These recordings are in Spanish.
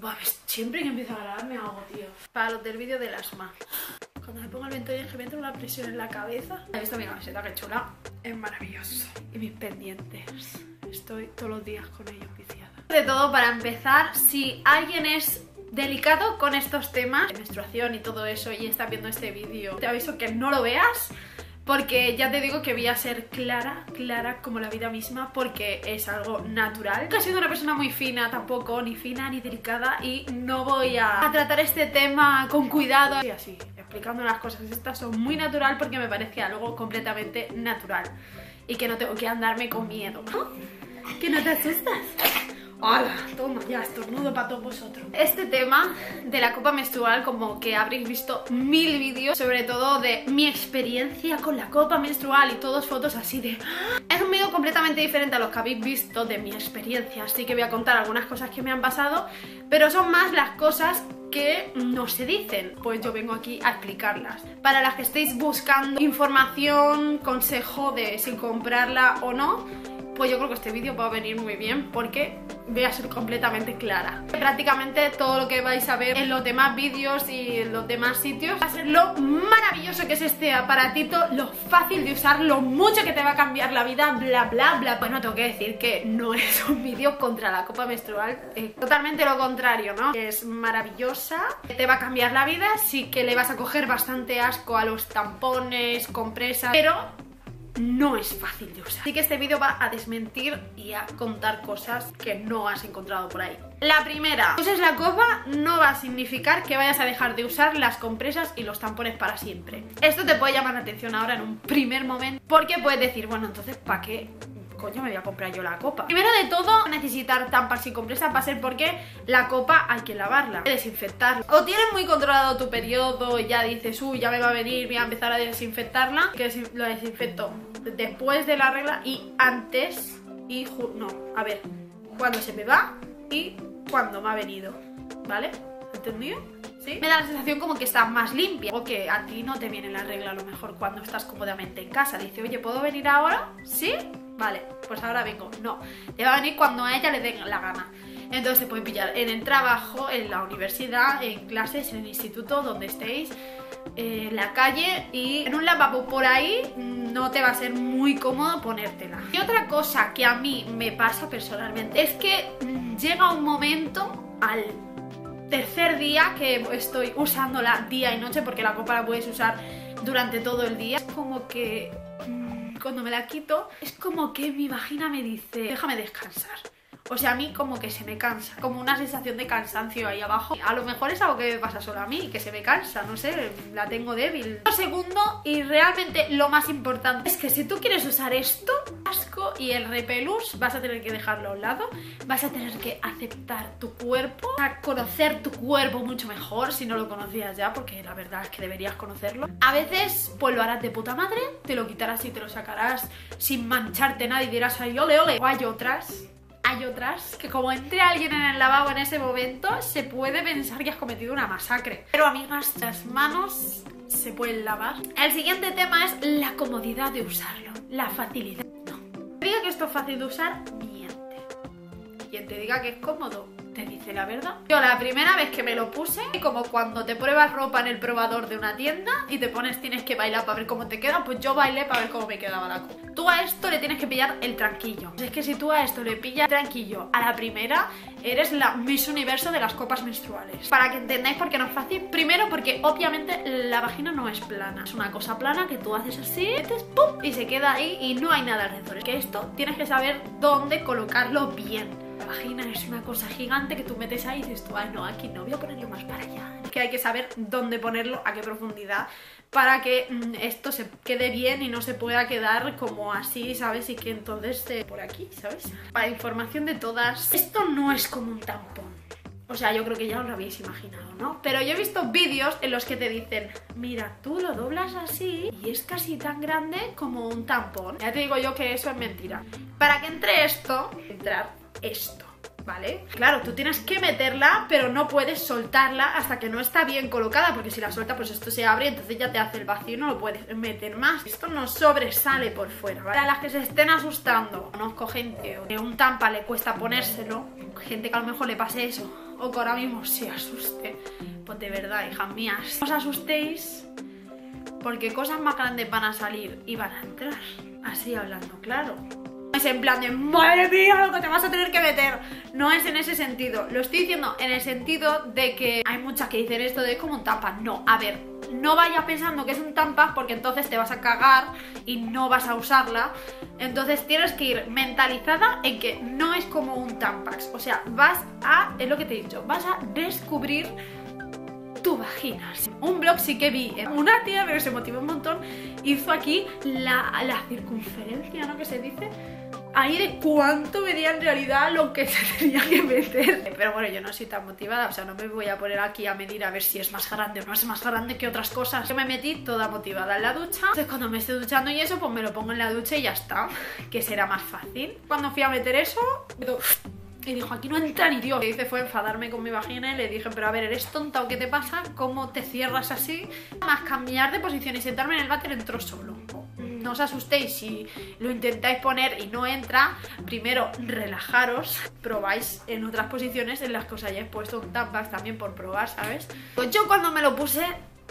Buah, siempre que empiezo a grabar me hago, tío. Para los del vídeo del asma. Cuando me pongo el ventolín que me entra una presión en la cabeza. He visto mi camiseta, que chula. Es maravilloso. Y mis pendientes. Estoy todos los días con ellos viciada. De todo, para empezar, si alguien es delicado con estos temas de menstruación y todo eso y está viendo este vídeo, te aviso que no lo veas. Porque ya te digo que voy a ser clara como la vida misma, porque es algo natural. Nunca he sido una persona muy fina tampoco, ni fina ni delicada, y no voy a tratar este tema con cuidado. Y así, explicando las cosas, estas son muy natural porque me parece algo completamente natural. Y que no tengo que andarme con miedo. ¿Que no te asustas? ¡Hala! Toma, ya estornudo para todos vosotros. Este tema de la copa menstrual, como que habréis visto mil vídeos, sobre todo de mi experiencia con la copa menstrual y todas fotos así de... Es un vídeo completamente diferente a los que habéis visto de mi experiencia, así que voy a contar algunas cosas que me han pasado, pero son más las cosas que no se dicen, pues yo vengo aquí a explicarlas. Para las que estéis buscando información, consejo de si comprarla o no, pues yo creo que este vídeo va a venir muy bien porque voy a ser completamente clara. Prácticamente todo lo que vais a ver en los demás vídeos y en los demás sitios va a ser lo maravilloso que es este aparatito, lo fácil de usar, lo mucho que te va a cambiar la vida, bla bla bla. Bueno, tengo que decir que no es un vídeo contra la copa menstrual, es totalmente lo contrario, ¿no? Es maravillosa, te va a cambiar la vida, sí que le vas a coger bastante asco a los tampones, compresas, pero... no es fácil de usar. Así que este vídeo va a desmentir y a contar cosas que no has encontrado por ahí. La primera, uses la copa no va a significar que vayas a dejar de usar las compresas y los tampones para siempre. Esto te puede llamar la atención ahora en un primer momento, porque puedes decir, bueno, entonces ¿para qué coño me voy a comprar yo la copa? Primero de todo, necesitar tampas y compresas va a ser porque la copa hay que lavarla, desinfectarla. O tienes muy controlado tu periodo y ya dices, uy, ya me va a venir, voy a empezar a desinfectarla, que la desinfecto después de la regla y antes y... no, a ver, cuando se me va y cuando me ha venido, ¿vale? ¿Entendido? ¿Sí? Me da la sensación como que estás más limpia, o que a ti no te viene la regla a lo mejor cuando estás cómodamente en casa. Dice, oye, ¿puedo venir ahora? ¿Sí? Vale, pues ahora vengo. No, te va a venir cuando a ella le den la gana. Entonces te pueden pillar en el trabajo, en la universidad, en clases, en el instituto, donde estéis, en la calle, y en un lavabo por ahí no te va a ser muy cómodo ponértela. Y otra cosa que a mí me pasa personalmente es que llega un momento al tercer día que estoy usándola día y noche, porque la copa la puedes usar durante todo el día. Es como que... cuando me la quito, es como que mi vagina me dice, déjame descansar. O sea, a mí como que se me cansa, como una sensación de cansancio ahí abajo. A lo mejor es algo que me pasa solo a mí, que se me cansa, no sé, la tengo débil. Lo segundo, y realmente lo más importante, es que si tú quieres usar esto, asco y el repelús, vas a tener que dejarlo a un lado, vas a tener que aceptar tu cuerpo, a conocer tu cuerpo mucho mejor si no lo conocías ya, porque la verdad es que deberías conocerlo. A veces, pues lo harás de puta madre, te lo quitarás y te lo sacarás sin mancharte nada y dirás, ay, ole, ole. O hay otras... que como entre alguien en el lavabo en ese momento, se puede pensar que has cometido una masacre. Pero amigas, las manos se pueden lavar. El siguiente tema es la comodidad de usarlo, la facilidad. No, te diga que esto es fácil de usar, miente. Quien te diga que es cómodo, te dice la verdad. Yo la primera vez que me lo puse, como cuando te pruebas ropa en el probador de una tienda y te pones, tienes que bailar para ver cómo te queda, pues yo bailé para ver cómo me quedaba la copa. Tú a esto le tienes que pillar el tranquillo. Es que si tú a esto le pillas tranquillo a la primera, eres la Miss Universo de las copas menstruales. Para que entendáis por qué no es fácil, primero porque obviamente la vagina no es plana, es una cosa plana que tú haces así, metes, pum, y se queda ahí y no hay nada alrededor. Es que esto tienes que saber dónde colocarlo bien. La vagina es una cosa gigante que tú metes ahí y dices tú, ay no, aquí no, voy a ponerlo más para allá. Es que hay que saber dónde ponerlo, a qué profundidad, para que esto se quede bien y no se pueda quedar como así, ¿sabes? Y que entonces por aquí, ¿sabes? Para información de todas, esto no es como un tampón. O sea, yo creo que ya os lo habéis imaginado, ¿no? Pero yo he visto vídeos en los que te dicen, mira, tú lo doblas así y es casi tan grande como un tampón. Ya te digo yo que eso es mentira. Para que entre esto, entrar esto, ¿vale? Claro, tú tienes que meterla, pero no puedes soltarla hasta que no está bien colocada, porque si la suelta, pues esto se abre y entonces ya te hace el vacío y no lo puedes meter más. Esto no sobresale por fuera, ¿vale? Para las que se estén asustando, conozco gente que un tampa le cuesta ponérselo, gente que a lo mejor le pase eso, o que ahora mismo se asuste. Pues de verdad, hijas mías, no os asustéis, porque cosas más grandes van a salir y van a entrar. Así hablando, claro. No es en plan de madre mía lo que te vas a tener que meter. No es en ese sentido. Lo estoy diciendo en el sentido de que hay muchas que dicen esto de como un tampax. No, a ver, no vayas pensando que es un tampax, porque entonces te vas a cagar y no vas a usarla. Entonces tienes que ir mentalizada en que no es como un tampax. O sea, vas a, es lo que te he dicho, vas a descubrir tu vagina. Un blog sí que vi, una tía, pero se motivó un montón, hizo aquí la circunferencia, ¿no? Que se dice ahí de cuánto medía en realidad lo que se tenía que meter. Pero bueno, yo no soy tan motivada, o sea, no me voy a poner aquí a medir a ver si es más grande o no es más grande que otras cosas. Yo me metí toda motivada en la ducha. Entonces cuando me estoy duchando y eso, pues me lo pongo en la ducha y ya está, que será más fácil. Cuando fui a meter eso, y dijo, aquí no entra ni Dios. Lo que hice fue enfadarme con mi vagina y le dije, pero a ver, ¿eres tonta o qué te pasa? ¿Cómo te cierras así? Más cambiar de posición y sentarme en el váter entró solo. No os asustéis si lo intentáis poner y no entra. Primero relajaros, probáis en otras posiciones en las que os hayáis puesto un tampax también por probar, ¿sabes? Pues yo cuando me lo puse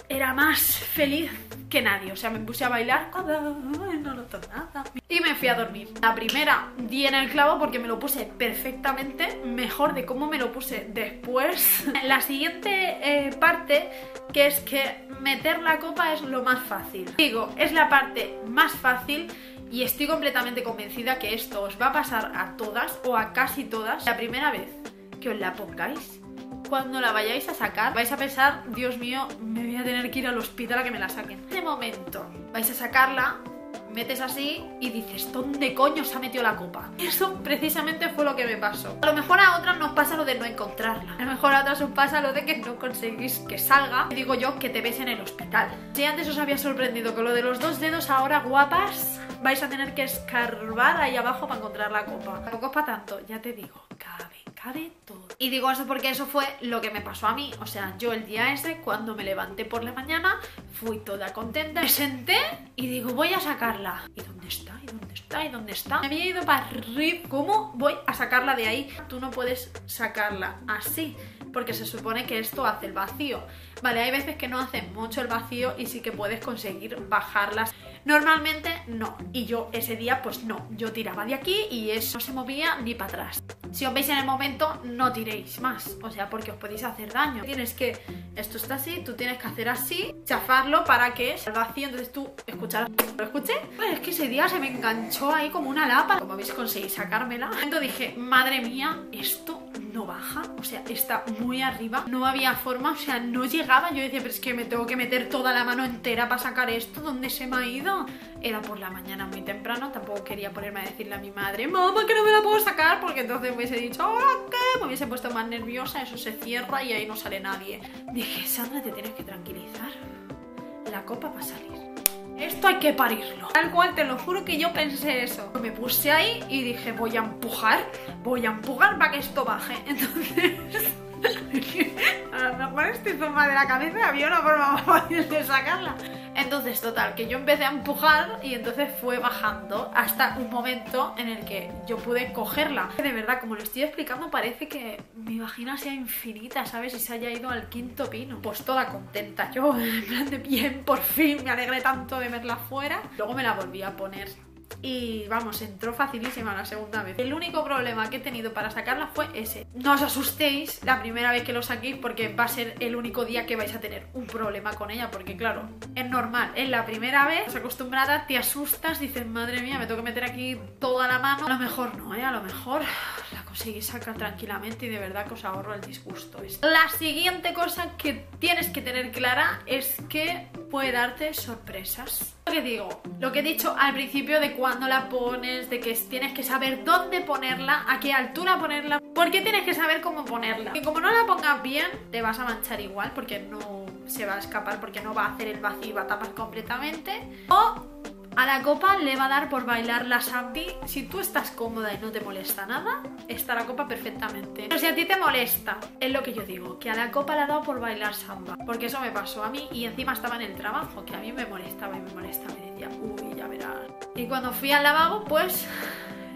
era más feliz que nadie, o sea, me puse a bailar, no noto nada, y me fui a dormir. La primera di en el clavo porque me lo puse perfectamente, mejor de cómo me lo puse después. La siguiente parte, que es que meter la copa es lo más fácil. Digo, es la parte más fácil y estoy completamente convencida que esto os va a pasar a todas o a casi todas. La primera vez que os la pongáis, cuando la vayáis a sacar, vais a pensar, Dios mío, me voy a tener que ir al hospital a que me la saquen. De momento, vais a sacarla, metes así y dices, ¿dónde coño se ha metido la copa? Eso precisamente fue lo que me pasó. A lo mejor a otras nos pasa lo de no encontrarla. A lo mejor a otras os pasa lo de que no conseguís que salga. Y digo yo, que te ves en el hospital. Si antes os había sorprendido con lo de los dos dedos, ahora, guapas, vais a tener que escarbar ahí abajo para encontrar la copa. Tampoco es para tanto, ya te digo, cabe todo. Y digo eso porque eso fue lo que me pasó a mí. O sea, yo el día ese, cuando me levanté por la mañana, fui toda contenta, me senté y digo, voy a sacarla. ¿Y dónde está? ¿Y dónde está? ¿Y dónde está? Me había ido para arriba. ¿Cómo voy a sacarla de ahí? Tú no puedes sacarla así, porque se supone que esto hace el vacío. Vale, hay veces que no hacen mucho el vacío y sí que puedes conseguir bajarlas. Normalmente no, y yo ese día pues no, yo tiraba de aquí y eso no se movía ni para atrás. Si os veis en el momento, no tiréis más, o sea, porque os podéis hacer daño. Tienes que, esto está así, tú tienes que hacer así, chafarlo para que sea vacío, entonces tú escucharás. ¿Lo escuché? Pues es que ese día se me enganchó ahí como una lapa. Como habéis conseguido sacármela, entonces dije, madre mía, esto no baja, o sea, está muy arriba, no había forma, o sea, no llegaba. Yo decía, pero es que me tengo que meter toda la mano entera para sacar esto, ¿dónde se me ha ido? Era por la mañana muy temprano, tampoco quería ponerme a decirle a mi madre, mamá, que no me la puedo sacar, porque entonces me hubiese dicho, ¿ahora qué? Me hubiese puesto más nerviosa, eso se cierra y ahí no sale nadie. Dije, Sandra, te tienes que tranquilizar, la copa va a salir. Esto hay que parirlo. Tal cual, te lo juro que yo pensé eso. Me puse ahí y dije, voy a empujar para que esto baje. Entonces, a lo mejor estoy zumba de la cabeza, había una forma más fácil de sacarla. Entonces, total, que yo empecé a empujar y entonces fue bajando hasta un momento en el que yo pude cogerla. De verdad, como lo estoy explicando, parece que mi vagina sea infinita, ¿sabes? Y se haya ido al quinto pino. Pues toda contenta yo, en plan de bien, por fin, me alegré tanto de verla fuera. Luego me la volví a poner y vamos, entró facilísima la segunda vez. El único problema que he tenido para sacarla fue ese. No os asustéis la primera vez que lo saquéis, porque va a ser el único día que vais a tener un problema con ella, porque claro, es normal, es la primera vez, estás acostumbrada, te asustas, dices, madre mía, me tengo que meter aquí toda la mano. A lo mejor no, a lo mejor la conseguís sacar tranquilamente y de verdad que os ahorro el disgusto. La siguiente cosa que tienes que tener clara es que puede darte sorpresas. Lo que digo, lo que he dicho al principio de cuando la pones, de que tienes que saber dónde ponerla, a qué altura ponerla, porque tienes que saber cómo ponerla. Y como no la pongas bien, te vas a manchar igual, porque no se va a escapar, porque no va a hacer el vacío, va a tapar completamente. O a la copa le va a dar por bailar la Santi. Si tú estás cómoda y no te molesta nada, está la copa perfectamente. Pero si a ti te molesta, es lo que yo digo, que a la copa le ha dado por bailar samba, porque eso me pasó a mí. Y encima estaba en el trabajo, que a mí me molestaba y me molestaba, me decía, uy, ya verás. Y cuando fui al lavabo, pues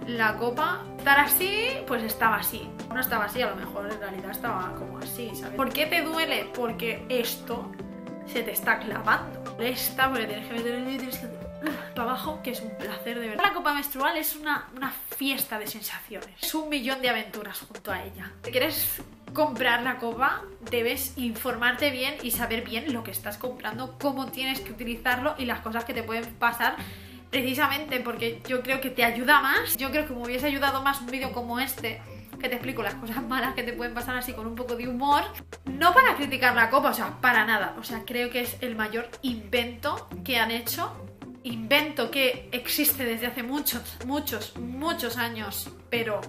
la copa estar así, pues estaba así. No estaba así, a lo mejor en realidad estaba como así, ¿sabes? ¿Por qué te duele? Porque esto se te está clavando. Esta, porque tienes que meter el dedo y tienes que para abajo, que es un placer de ver. La copa menstrual es una fiesta de sensaciones. Es un millón de aventuras junto a ella. Si quieres comprar la copa, debes informarte bien y saber bien lo que estás comprando, cómo tienes que utilizarlo y las cosas que te pueden pasar. Precisamente porque yo creo que te ayuda más. Yo creo que me hubiese ayudado más un vídeo como este, que te explico las cosas malas que te pueden pasar así con un poco de humor. No para criticar la copa, o sea, para nada. O sea, creo que es el mayor invento que han hecho. Invento que existe desde hace muchos años, pero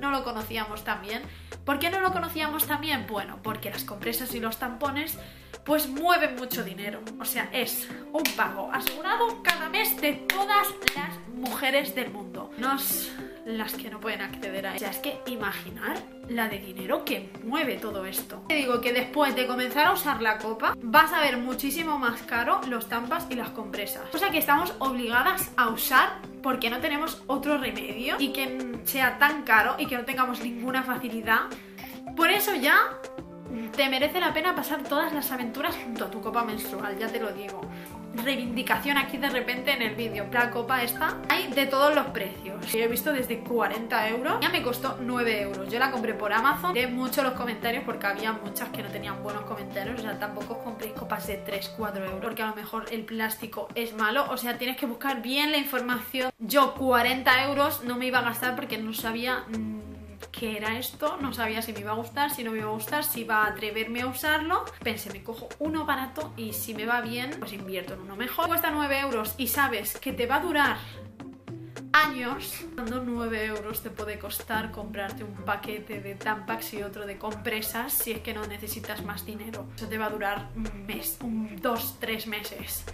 no lo conocíamos tan bien. ¿Por qué no lo conocíamos tan bien? Bueno, porque las compresas y los tampones pues mueven mucho dinero. O sea, es un pago asegurado cada mes de todas las mujeres del mundo. Menos las que no pueden acceder a él. O sea, es que imaginar la de dinero que mueve todo esto. Te digo que después de comenzar a usar la copa vas a ver muchísimo más caro los tampas y las compresas. Cosa que estamos obligadas a usar porque no tenemos otro remedio y que sea tan caro y que no tengamos ninguna facilidad. Por eso ya te merece la pena pasar todas las aventuras junto a tu copa menstrual, ya te lo digo. Reivindicación aquí de repente en el vídeo. La copa esta hay de todos los precios. Yo he visto desde 40 euros. Ya me costó 9 euros. Yo la compré por Amazon. Miré mucho los comentarios porque había muchas que no tenían buenos comentarios. O sea, tampoco os compréis copas de 3-4 euros, porque a lo mejor el plástico es malo. O sea, tienes que buscar bien la información. Yo 40 euros no me iba a gastar porque no sabía qué era esto, no sabía si me iba a gustar, si no me iba a gustar, si iba a atreverme a usarlo. Pensé, me cojo uno barato y si me va bien, pues invierto en uno mejor. Cuesta 9 euros y sabes que te va a durar años. Cuando 9 euros te puede costar comprarte un paquete de tampax y otro de compresas, si es que no necesitas más dinero. Eso te va a durar un mes, 2-3 meses.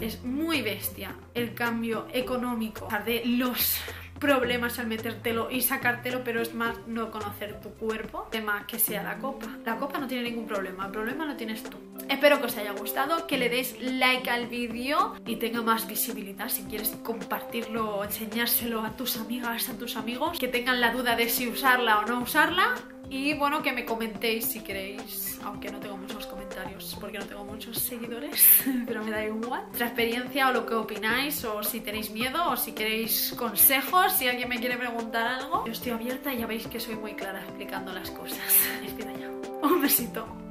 Es muy bestia el cambio económico de los problemas al metértelo y sacártelo, pero es más no conocer tu cuerpo. Tema que sea la copa. La copa no tiene ningún problema, el problema lo tienes tú. Espero que os haya gustado, que le deis like al vídeo y tenga más visibilidad. Si quieres compartirlo, enseñárselo a tus amigas, a tus amigos, que tengan la duda de si usarla o no usarla. Y bueno, que me comentéis si queréis, aunque no tengo muchos comentarios porque no tengo muchos seguidores, pero me da igual, vuestra experiencia o lo que opináis, o si tenéis miedo, o si queréis consejos, si alguien me quiere preguntar algo. Yo estoy abierta y ya veis que soy muy clara explicando las cosas. Me despido ya. Un besito.